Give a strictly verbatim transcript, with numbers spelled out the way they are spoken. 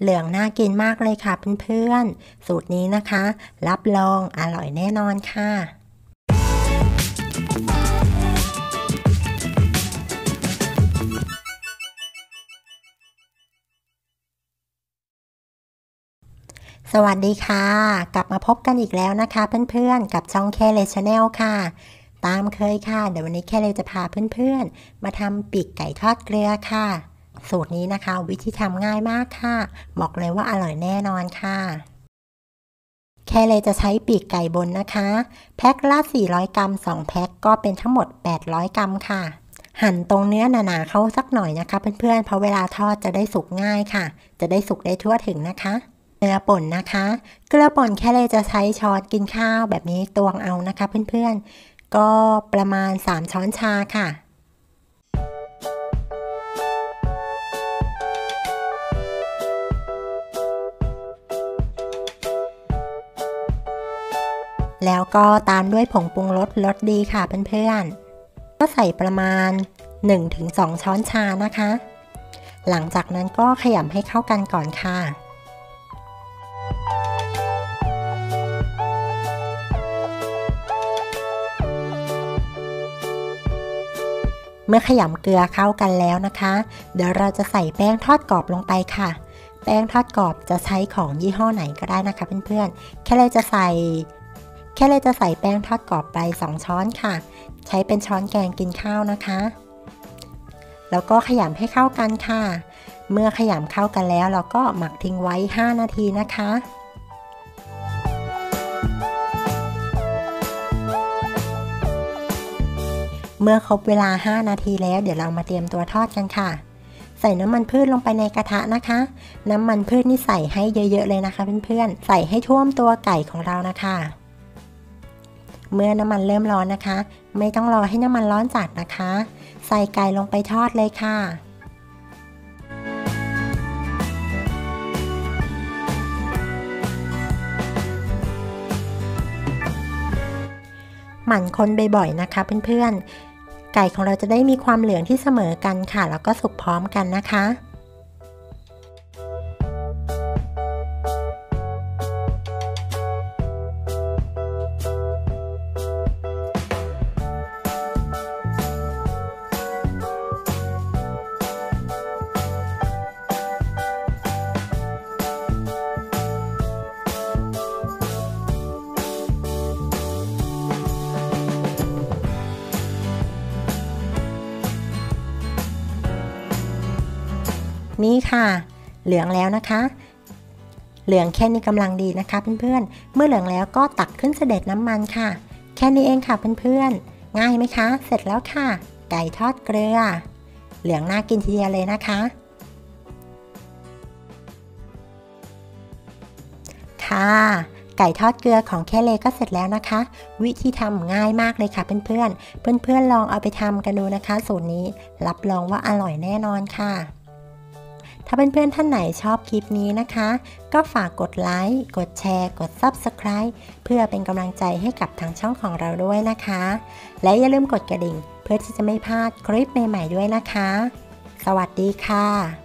เหลืองน่ากินมากเลยค่ะเพื่อนๆสูตรนี้นะคะรับรองอร่อยแน่นอนค่ะสวัสดีค่ะกลับมาพบกันอีกแล้วนะคะเพื่อนๆกับช่องแคเลชแนลค่ะตามเคยค่ะเดี๋ยววันนี้แคเลจะพาเพื่อนๆมาทำปีกไก่ทอดเกลือค่ะสูตรนี้นะคะวิธีทำง่ายมากค่ะบอกเลยว่าอร่อยแน่นอนค่ะแคเลจะใช้ปีกไก่บนนะคะแพ็คละสี่ร้อยกรัมสองแพ็คก็เป็นทั้งหมดแปดร้อยกรัมค่ะหั่นตรงเนื้อหนาๆเข้าสักหน่อยนะคะเพื่อนๆเพราะเวลาทอดจะได้สุกง่ายค่ะจะได้สุกได้ทั่วถึงนะคะเกลือป่นนะคะเกลือป่นแค่เลยจะใช้ช้อนกินข้าวแบบนี้ตวงเอานะคะเพื่อนๆก็ประมาณสามช้อนชาค่ะแล้วก็ตามด้วยผงปรุงรสรสดีค่ะเพื่อนๆก็ใส่ประมาณ หนึ่งถึงสอง ช้อนชานะคะหลังจากนั้นก็ขยำให้เข้ากันก่อนค่ะเมื่อขยำเกลือเข้ากันแล้วนะคะเดี๋ยวเราจะใส่แป้งทอดกรอบลงไปค่ะแป้งทอดกรอบจะใช้ของยี่ห้อไหนก็ได้นะคะเพื่อนๆแค่เลยจะใส่แค่เลยจะใส่แป้งทอดกรอบไปสองช้อนค่ะใช้เป็นช้อนแกงกินข้าวนะคะแล้วก็ขยำให้เข้ากันค่ะเมื่อขยำเข้ากันแล้วเราก็หมักทิ้งไว้ห้านาทีนะคะเมื่อครบเวลาห้านาทีแล้วเดี๋ยวเรามาเตรียมตัวทอดกันค่ะใส่น้ำมันพืชลงไปในกระทะนะคะน้ำมันพืชนี่ใส่ให้เยอะๆเลยนะคะเพื่อนๆใส่ให้ท่วมตัวไก่ของเรานะคะเมื่อน้ำมันเริ่มร้อนนะคะไม่ต้องรอให้น้ำมันร้อนจัดนะคะใส่ไก่ลงไปทอดเลยค่ะหมั่นคนบ่อยๆนะคะเพื่อนๆไก่ของเราจะได้มีความเหลืองที่เสมอกันค่ะแล้วก็สุกพร้อมกันนะคะนี่ค่ะเหลืองแล้วนะคะเหลืองแค่นี้กำลังดีนะคะเพื่อนๆเมื่อเหลืองแล้วก็ตักขึ้นเสด็จน้ำมันค่ะแค่นี้เองค่ะเพื่อนๆง่ายไหมคะเสร็จแล้วค่ะไก่ทอดเกลือเหลืองน่ากินทีเดียวเลยนะคะค่ะไก่ทอดเกลือของแคเลก็เสร็จแล้วนะคะวิธีทำง่ายมากเลยค่ะเพื่อนๆเพื่อนๆลองเอาไปทำกันดูนะคะสูตรนี้รับรองว่าอร่อยแน่นอนค่ะถ้าเพื่อนๆท่านไหนชอบคลิปนี้นะคะก็ฝากกดไลค์กดแชร์กด ซับสไครบ์ เพื่อเป็นกำลังใจให้กับทางช่องของเราด้วยนะคะและอย่าลืมกดกระดิ่งเพื่อที่จะไม่พลาดคลิปใหม่ๆด้วยนะคะสวัสดีค่ะ